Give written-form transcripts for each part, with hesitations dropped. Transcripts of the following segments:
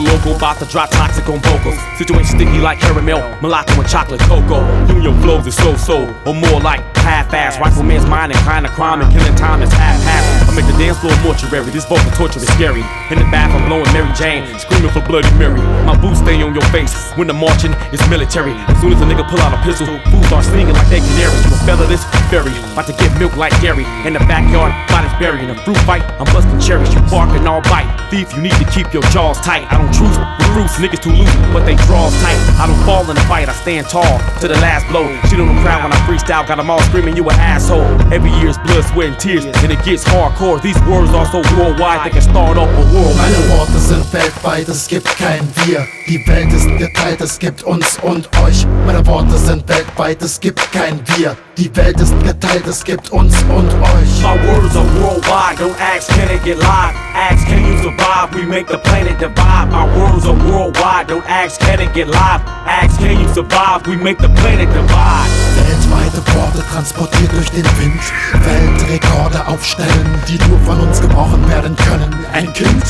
local, bout to drop toxic on vocals. Situation sticky like caramel, mulatto and chocolate cocoa. Union flows is so-so, or more like half-ass. Rifleman's mind and kind of crime and killing time is half-half. I make the dance floor mortuary, this vocal torture is scary. In the bath I'm blowing Mary Jane, screaming for Bloody Mary. My boots stay on your face, when the marching is military. As soon as a nigga pull out a pistol, fools start singing like they canaries. Well fella this fairy, about to get milk like dairy. In the backyard, body's burying a fruit fight. I'm busting cherries, you barking all bite. Thief, you need to keep your jaws tight. I don't truce with fruits, niggas too loose, but they draws tight. I don't fall in the fight, I stand tall to the last blow. Shit on the crowd when I freestyle, got them all screaming you an asshole. Every year's blood, sweat and tears, and it gets hardcore. These words are so worldwide, they can start off a world. Meine Worte sind weltweit, es gibt kein Wir. Die Welt ist geteilt, es gibt uns und euch. Meine Worte sind weltweit, es gibt kein Wir. Die Welt ist geteilt, es gibt uns und euch. My words are worldwide, don't ask, can it get live? Ask, can you survive? We make the planet divide. My words are worldwide, don't ask, can it get live? Ask, can you survive? We make the planet divide. Weltweite Worte transportiert durch den Wind. Weltrekorde aufstellen, die nur von uns gebrochen werden können. Ein Kind,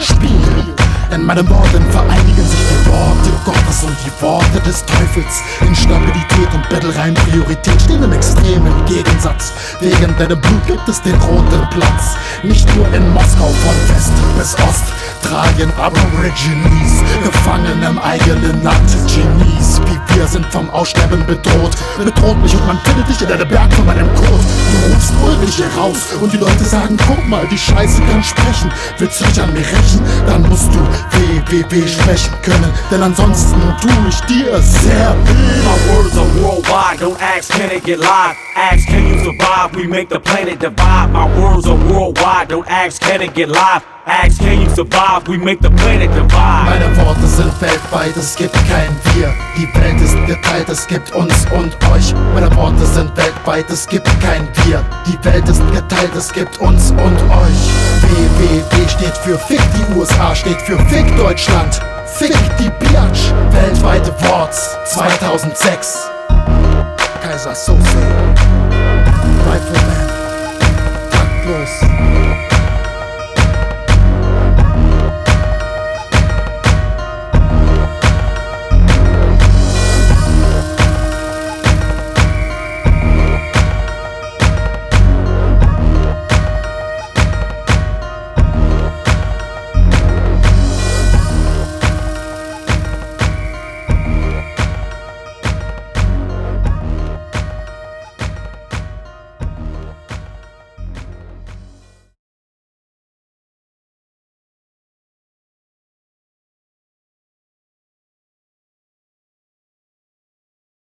Spiel. In meinen Worten vereinigen sich die Worte Gottes und die Worte des Teufels. In Stabilität und Bettelreim Priorität stehen im extremen Gegensatz. Wegen deinem Blut gibt es den roten Platz. Nicht nur in Moskau, von West bis Ost tragen Aborigines gefangen im eigenen Land. Genies wie wir sind vom Aussterben bedroht. Bedroht mich und man findet dich in einem Berg von meinem Kot. Du rufst Ulrich heraus und die Leute sagen, guck mal, die Scheiße kann sprechen. Willst du dich an mir rächen, dann musst du WWW sprechen können, denn ansonsten tue ich dir sehr weh. My words are worldwide, don't ask, can it get live? Ask, can you survive? We make the planet divide. My words are worldwide, don't ask, can it get live? Ask, can you survive? We make the planet divide. Meine Worte sind weltweit, es gibt kein Wir. Die Welt ist geteilt, es gibt uns und euch. Meine Worte sind weltweit, es gibt kein Wir. Die Welt ist geteilt, es gibt uns und euch. WWW steht für Fick die USA, steht für Fick Deutschland, Fick die Biatch. Weltweite Worts 2006. Kaiser Soze, Rifleman, taktlos.